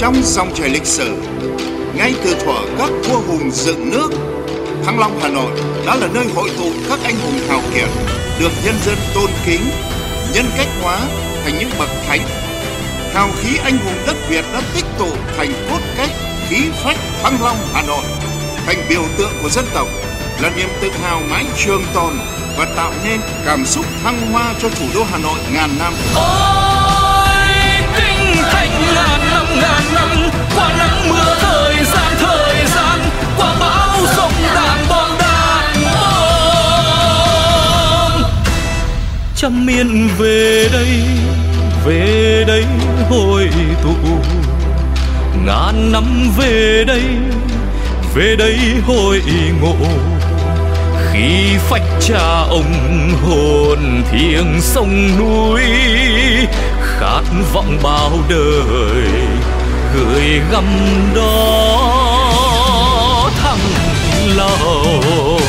Trong dòng chảy lịch sử, ngay từ thuở các vua hùng dựng nước, Thăng Long Hà Nội đã là nơi hội tụ các anh hùng hào kiệt được nhân dân tôn kính, nhân cách hóa thành những bậc thánh. Hào khí anh hùng đất Việt đã tích tụ thành cốt cách khí phách Thăng Long Hà Nội, thành biểu tượng của dân tộc, là niềm tự hào mãi trường tồn và tạo nên cảm xúc thăng hoa cho thủ đô Hà Nội ngàn năm. Ôi kinh thành ngàn năm, qua nắng mưa thời gian, qua bão sông đàn bom đạn bom. Trăm miền về đây hội tụ, ngàn năm về đây hội ngộ. Khí phách cha ông hồn thiêng sông núi, khát vọng bao đời gửi gắm đó Thăng Long.